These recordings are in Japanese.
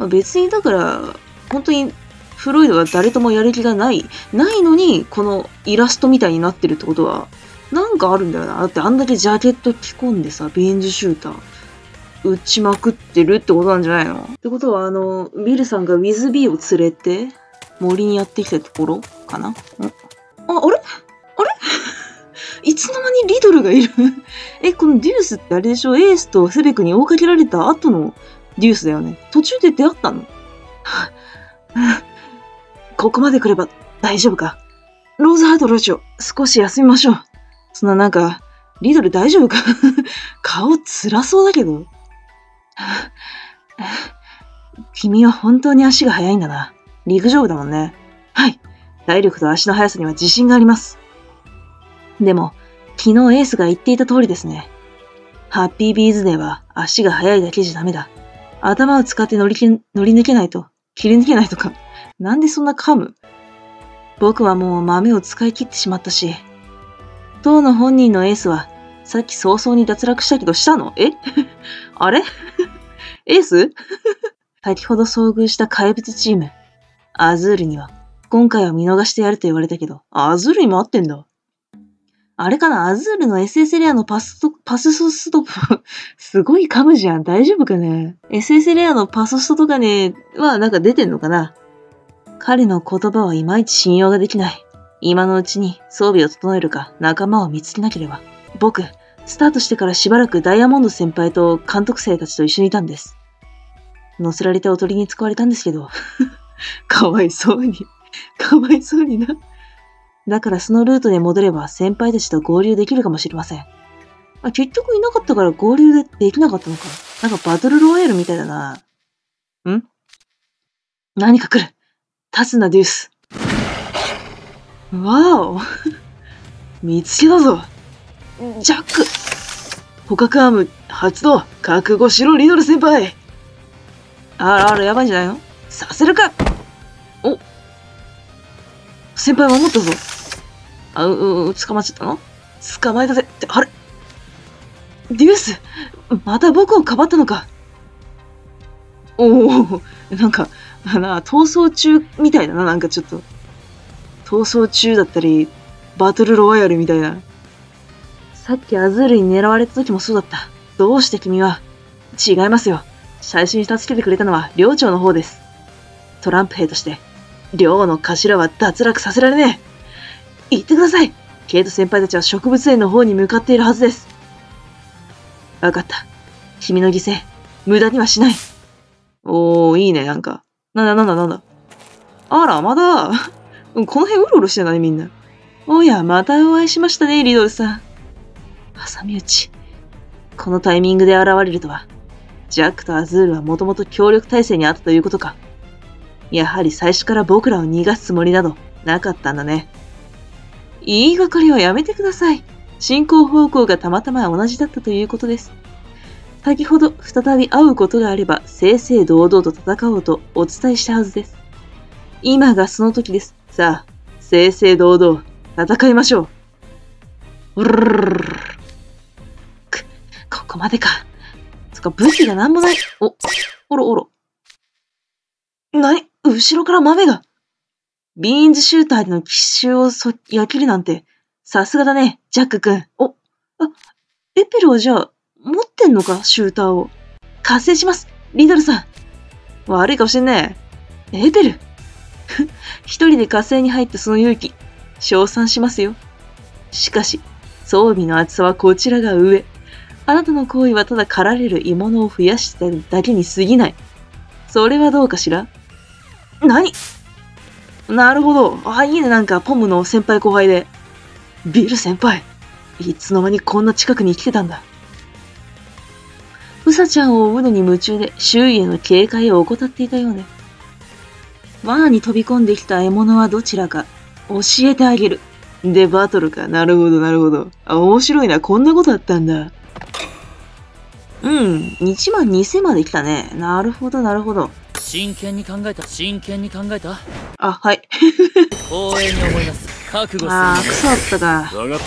まあ、別にだから本当にフロイドは誰ともやる気がないのにこのイラストみたいになってるってことはなんかあるんだよな。だってあんだけジャケット着込んでさ、ベンジシューター打ちまくってるってことなんじゃないの？ってことはビルさんがウィズビーを連れて森にやってきたところかな。あれいつの間にリドルがいるこのデュースってあれでしょ、エースとセベクに追いかけられた後のデュースだよね。途中で出会ったのここまで来れば大丈夫か。ローズハート路長、少し休みましょう。そんななんか、リドル大丈夫か顔辛そうだけど。君は本当に足が速いんだな。陸上部だもんね。はい。体力と足の速さには自信があります。でも、昨日エースが言っていた通りですね。ハッピービーズデーは足が速いだけじゃダメだ。頭を使って乗り抜けないと、切り抜けないとか。なんでそんな噛む？僕はもう豆を使い切ってしまったし。当の本人のエースは、さっき早々に脱落したけどしたの？あれエース先ほど遭遇した怪物チーム、アズールには、今回は見逃してやると言われたけど、アズールにも合ってんだ。あれかな、アズールの SS レアのパスストップ、すごい噛むじゃん。大丈夫かね？ SS レアのパスストとかね、はなんか出てんのかな。彼の言葉はいまいち信用ができない。今のうちに装備を整えるか仲間を見つけなければ。僕、スタートしてからしばらくダイヤモンド先輩と監督生たちと一緒にいたんです。乗せられておとりに使われたんですけど、かわいそうにな。だからそのルートで戻れば先輩たちと合流できるかもしれません。あ、結局いなかったから合流できなかったのか。なんかバトルロワイヤルみたいだな。ん？何か来る。立つなデュース。わお見つけたぞジャック。捕獲アーム発動、覚悟しろリドル先輩。あらやばいんじゃないの、させるか。お先輩守ったぞ。あ、捕まっちゃったの。捕まえたぜって、あれデュースまた僕をかばったのか。おお、なんか逃走中みたいだな。なんかちょっと逃走中だったりバトルロワイヤルみたいな。さっきアズールに狙われた時もそうだった。どうして君は。違いますよ、最初に助けてくれたのは領長の方です。トランプ兵として領の頭は脱落させられねえ。行ってください。ケイト先輩たちは植物園の方に向かっているはずです。分かった、君の犠牲無駄にはしない。おーいいね。なんかなんだ。あら、まだ。この辺うろうろしてないみんな。おや、またお会いしましたね、リドルさん。挟み撃ち。このタイミングで現れるとは。ジャックとアズールはもともと協力体制にあったということか。やはり最初から僕らを逃がすつもりなどなかったんだね。言いがかりはやめてください。進行方向がたまたま同じだったということです。先ほど再び会うことがあれば正々堂々と戦おうとお伝えしたはずです。今がその時です。さあ、正々堂々戦いましょう。こまでか。つか武器がなんもない。おろ。なに、後ろから豆が。ビーンズシューターでの奇襲をやけるなんて、さすがだね、ジャック君。エペルはじゃあ、持ってんのか、シューターを。活性します、リドルさん。悪いかもしんねえ。エペル一人で火星に入ったその勇気、称賛しますよ。しかし、装備の厚さはこちらが上。あなたの行為はただ狩られる獲物を増やしただけに過ぎない。それはどうかしら？何？なるほど。あ、いいね、なんか、ポムの先輩後輩で。ビル先輩、いつの間にこんな近くに来てたんだ。ウサちゃんを追うのに夢中で周囲への警戒を怠っていたようね。罠に飛び込んできた獲物はどちらか教えてあげる。で、バトルか。なるほど。あ、面白いな。こんなことあったんだ。うん。1万2000まで来たね。なるほど。真剣に考えた。あ、はい。光栄に思います。覚悟する。あー、クソだったか。分かっ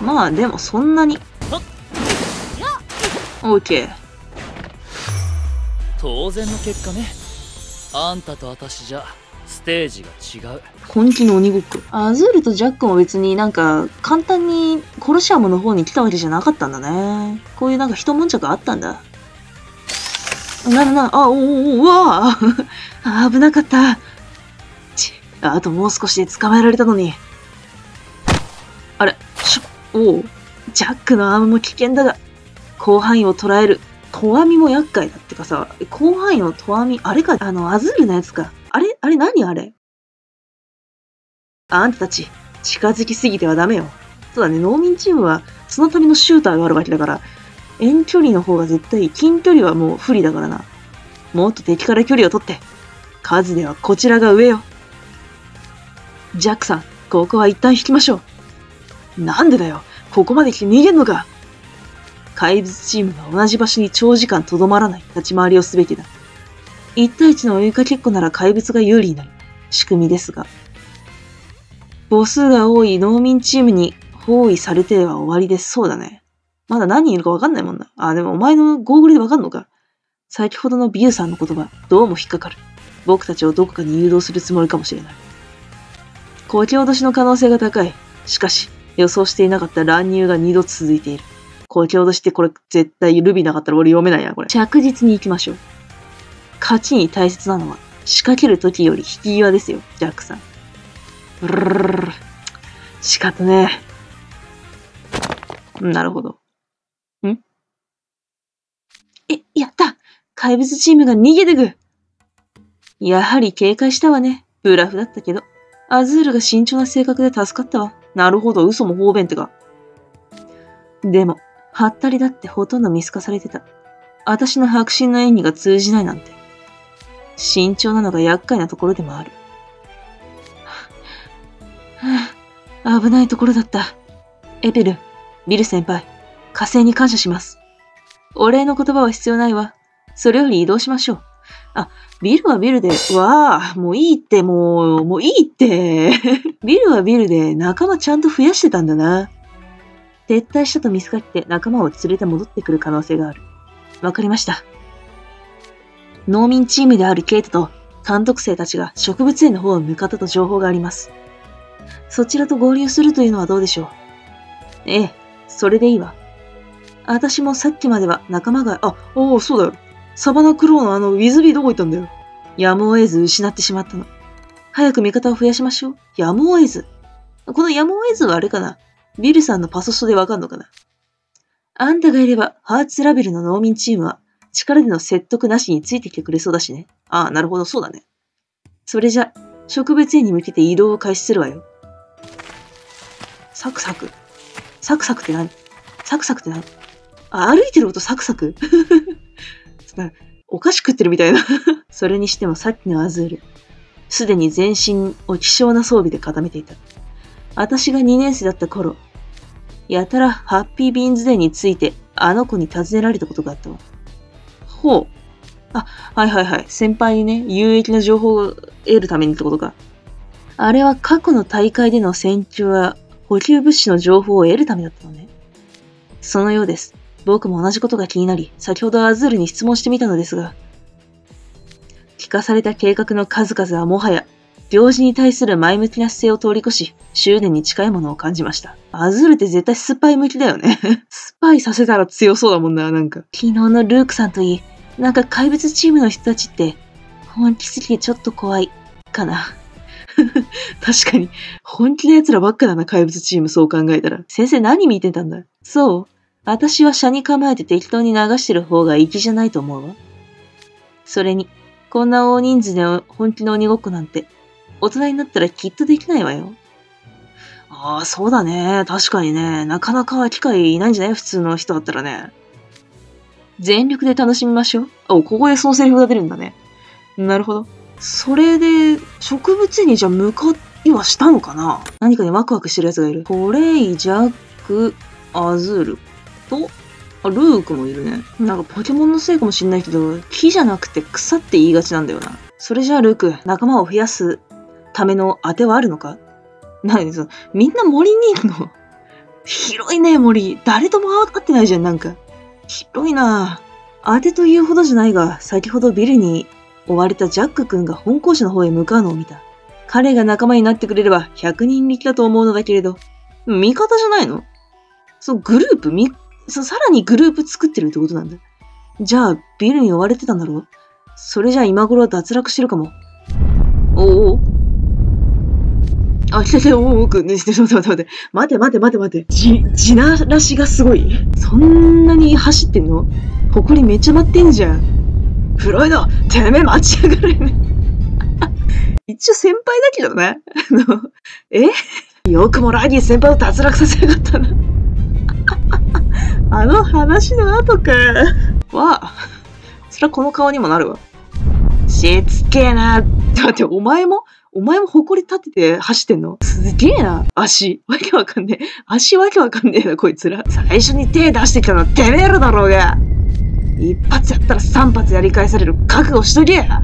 た。まあ、でもそんなに。オッケー。当然の結果ね。あんたと私じゃステージが違う。本気の鬼ごっこ。アズールとジャックも別になんか簡単にコロシアムの方に来たわけじゃなかったんだね。こういうなんか一悶着あったんだ。あ、おおお、わあ危なかった。ち、あともう少しで捕まえられたのに。あれ、おお、ジャックのアームも危険だが、広範囲を捉える。トワミも厄介だってかさ、広範囲のトワミ、あれか、アズールのやつか。あれ何あれ？あんたたち、近づきすぎてはダメよ。そうだね、農民チームは、そのためのシューターがあるわけだから、遠距離の方が絶対、近距離はもう不利だからな。もっと敵から距離を取って、数ではこちらが上よ。ジャックさん、ここは一旦引きましょう。なんでだよ、ここまで来て逃げんのか。怪物チームが同じ場所に長時間とどまらない立ち回りをすべきだ。1対1の追いかけっこなら怪物が有利になる仕組みですが、母数が多い農民チームに包囲されては終わりです。そうだね。まだ何人いるか分かんないもんな。あ、でもお前のゴーグルで分かんのか。先ほどのビューさんの言葉、どうも引っかかる。僕たちをどこかに誘導するつもりかもしれない。こけ脅しの可能性が高い。しかし、予想していなかった乱入が2度続いている。こけ脅しってこれ絶対ルビーなかったら俺読めないや、これ。着実に行きましょう。勝ちに大切なのは仕掛ける時より引き際ですよ、ジャックさん。ブルルルルル。仕方ねえ。なるほど。ん？え、やった！怪物チームが逃げてく！やはり警戒したわね。ブラフだったけど。アズールが慎重な性格で助かったわ。なるほど、嘘も方便ってか。でも、ハッタリだってほとんど見透かされてた。私の迫真の演技が通じないなんて。慎重なのが厄介なところでもある。危ないところだった。エペル、ビル先輩、加勢に感謝します。お礼の言葉は必要ないわ。それより移動しましょう。あ、ビルはビルで、わあ、もういいって、もういいって。ビルはビルで仲間ちゃんと増やしてたんだな。撤退したと見せかけて仲間を連れて戻ってくる可能性がある。わかりました。農民チームであるケイトと監督生たちが植物園の方を向かったと情報があります。そちらと合流するというのはどうでしょう。ええ、それでいいわ。私もさっきまでは仲間が、あ、おお、そうだよ。サバナクローのウィズビーどこ行ったんだよ。やむを得ず失ってしまったの。早く味方を増やしましょう。やむを得ず。このやむを得ずはあれかな。ビルさんのパソストでわかんのかな。あんたがいれば、ハーツラベルの農民チームは、力での説得なしについてきてくれそうだしね。ああ、なるほど、そうだね。それじゃ、植物園に向けて移動を開始するわよ。サクサク。サクサクって何？サクサクって何？あ、歩いてる音サクサクお菓子食ってるみたいな。それにしてもさっきのアズール。すでに全身を希少な装備で固めていた。私が2年生だった頃、やたらハッピービーンズデーについてあの子に尋ねられたことがあったわ。ほう。あ、はいはいはい。先輩にね、有益な情報を得るためにってことか。あれは過去の大会での戦中は補給物資の情報を得るためだったのね。そのようです。僕も同じことが気になり、先ほどアズールに質問してみたのですが、聞かされた計画の数々はもはや、行事に対する前向きな姿勢を通り越し、執念に近いものを感じました。アズールって絶対スパイ向きだよね。スパイさせたら強そうだもんな、なんか。昨日のルークさんといい、なんか怪物チームの人たちって、本気すぎてちょっと怖い、かな。確かに、本気な奴らばっかだな、怪物チーム、そう考えたら。先生何見てたんだ？そう？私は車に構えて適当に流してる方が粋じゃないと思うわ。それに、こんな大人数で本気の鬼ごっこなんて、大人になったらきっとできないわよ。ああ、そうだね。確かにね。なかなか機会いないんじゃない？普通の人だったらね。全力で楽しみましょう。お、ここでそのセリフが出るんだね。なるほど。それで、植物園にじゃあ向かいはしたのかな？何かね、ワクワクしてる奴がいる。トレイ、ジャック、アズールと、あ、ルークもいるね。なんかポケモンのせいかもしんないけど、木じゃなくて草って言いがちなんだよな。それじゃあルーク、仲間を増やすための当てはあるのか？何その、みんな森にいるの？広いね、森。誰とも会ってないじゃん、なんか。広いなぁ。当てというほどじゃないが、先ほどビルに追われたジャック君が本校舎の方へ向かうのを見た。彼が仲間になってくれれば百人力だと思うのだけれど、味方じゃないの？そう、グループ、さらにグループ作ってるってことなんだ。じゃあ、ビルに追われてたんだろう？それじゃ今頃は脱落してるかも。おお。あ、来た来た、おお、くんね、ちょっと待って待って。待て。地ならしがすごい。そんなに走ってんの？ほこりめっちゃ舞ってんじゃん。フロイド、てめえ待ち上がれね。一応先輩だけどね。よくもラギー先輩を脱落させなかったな。あの話の後か。わあ、そりゃこの顔にもなるわ。しつけえな。だってお前も埃立てて走ってんの？すげえな、足。わけわかんねえ。足わけわかんねえな、こいつら。最初に手出してきたのはてめえらだろうが。一発やったら三発やり返される覚悟しとけや。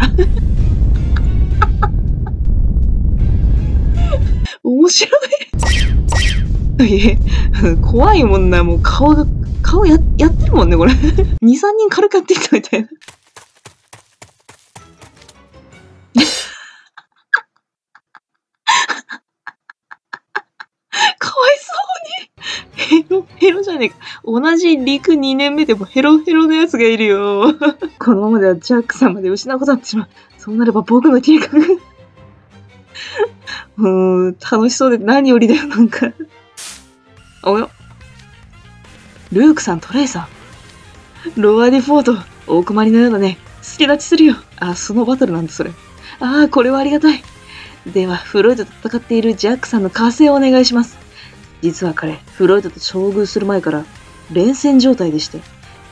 面白い。怖いもんな、もう顔やってるもんね、これ。2、3人軽くやってきたみたいな。ヘロヘロじゃねえか。同じ陸2年目でもヘロヘロのやつがいるよ。このままではジャックさんまで失うことになってしまう。そうなれば僕の計画。楽しそうで何よりだよ、なんか。おや。ルークさん、トレイさん。ロアディフォート、お困りのようだね。助立ちするよ。あ、そのバトルなんだ、それ。ああ、これはありがたい。では、フロイドと戦っているジャックさんの加勢をお願いします。実は彼、フロイドと遭遇する前から連戦状態でして、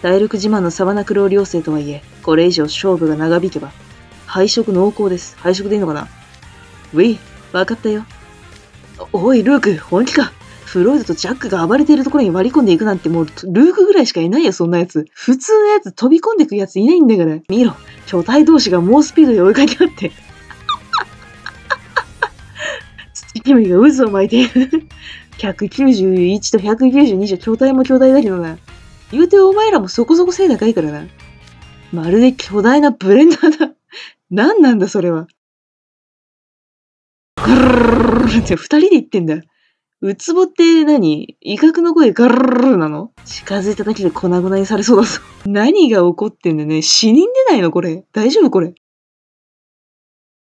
体力自慢のサバナクロー両生とはいえ、これ以上勝負が長引けば、敗色濃厚です。敗色でいいのかな？ウィー、わかったよ。おい、ルーク、本気か。フロイドとジャックが暴れているところに割り込んでいくなんてもう、ルークぐらいしかいないよ、そんなやつ。普通のやつ飛び込んでくやついないんだから。見ろ、巨体同士が猛スピードで追いかけ合って。土煙が渦を巻いている。191と192じゃ巨体も巨大だけどな。言うてお前らもそこそこ背高いからな。まるで巨大なブレンダーだ。何なんだそれは。ガルルルって二人で言ってんだ。ウツボって何？威嚇の声ガルルルなの？近づいただけで粉々にされそうだぞ。何が起こってんだね。死人出ないのこれ。大丈夫これ。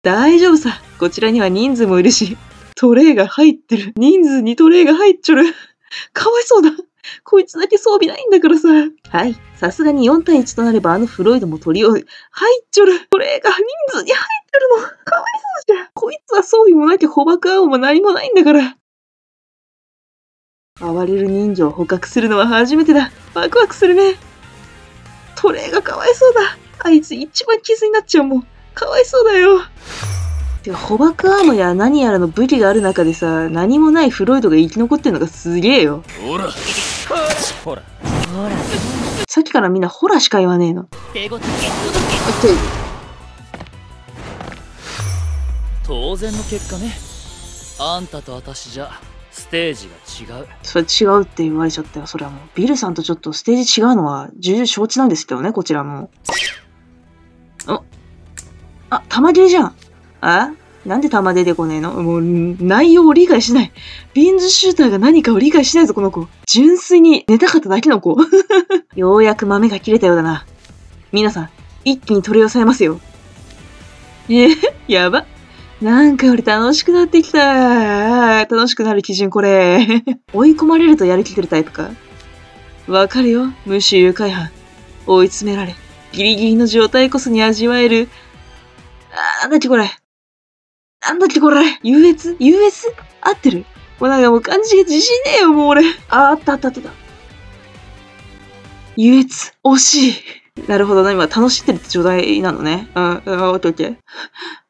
大丈夫さ。こちらには人数もいるし。トレイが入ってる。人数にトレイが入っちょる。かわいそうだ。こいつだけ装備ないんだからさ。はい。さすがに4対1となればあのフロイドも取りを入っちょる。トレイが人数に入ってるの。かわいそうじゃ。こいつは装備もなきゃ捕獲青も何もないんだから。暴れる人魚を捕獲するのは初めてだ。ワクワクするね。トレイがかわいそうだ。あいつ一番傷になっちゃうもん。かわいそうだよ。てか捕獲アームや何やらの武器がある中でさ、何もないフロイドが生き残ってんのがすげえよ。ほらさっきからみんなほらしか言わねえの。当然の結果ね。あんたと私じゃステージが違う。それ違うって言われちゃったよ。それはもうビルさんとちょっとステージ違うのは重々承知なんですけどね、こちらも。あ、玉切れじゃん。あ？なんで弾出てこねえの？もう、内容を理解しない。ビンズシューターが何かを理解しないぞ、この子。純粋に寝たかっただけの子。ようやく豆が切れたようだな。皆さん、一気に取り押さえますよ。やば。なんかより楽しくなってきた。楽しくなる基準これ。追い込まれるとやりきってるタイプか？わかるよ。無視誘拐犯。追い詰められ、ギリギリの状態こそに味わえる。あー、なんだっけこれ。優越合ってる？もうなんかもう漢字が自信ねえよ、もう俺。あった。優越、惜しい。なるほどな、今楽しんでるって状態なのね。オッケーオッケー。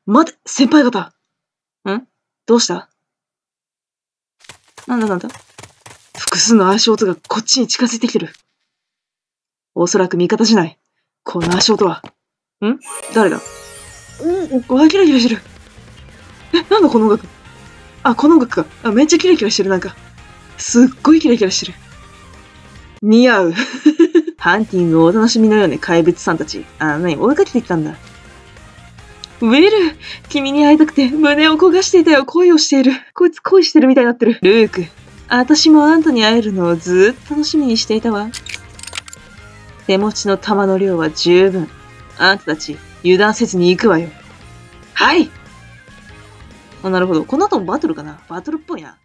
待て、先輩方。ん？どうした？なんだ複数の足音がこっちに近づいてきてる。おそらく味方じゃない。この足音は。ん？誰だ？わ、キラキラしてる。なんだこの音楽。あ、この音楽か。あ、めっちゃキラキラしてる、なんか。すっごいキラキラしてる。似合う。ハンティングをお楽しみのようね、怪物さんたち。あ、なに、追いかけてきたんだ。ウィル、君に会いたくて胸を焦がしていたよ。恋をしている。こいつ恋してるみたいになってる。ルーク、私もあんたに会えるのをずっと楽しみにしていたわ。手持ちの弾の量は十分。あんたたち、油断せずに行くわよ。はい。あ、なるほど。この後もバトルかな。バトルっぽいな。